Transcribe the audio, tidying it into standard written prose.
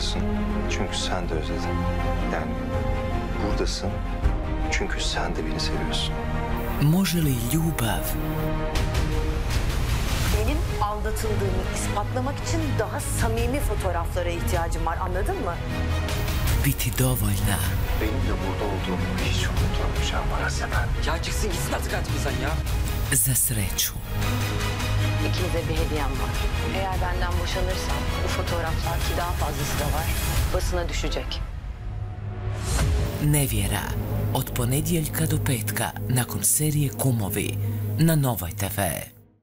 buradasın çünkü sen de özledin. Yani buradasın çünkü sen de beni seviyorsun. Može li ljubav? Benim aldatıldığımı ispatlamak için daha samimi fotoğraflara ihtiyacım var, anladın mı? Biti dovoljna. Benimle burada olduğumu hiç unutamayacağım Aras Efendi. Ya çıksın gitsin artık bizden ya. Za sreću. İkinize bir hediyem var. Eğer benden boşanırsam bu fotoğraflar ki daha fazlası da var, basına düşecek. Nevjera. Od ponedjeljka do petka nakon serije Kumovi na Novoj TV.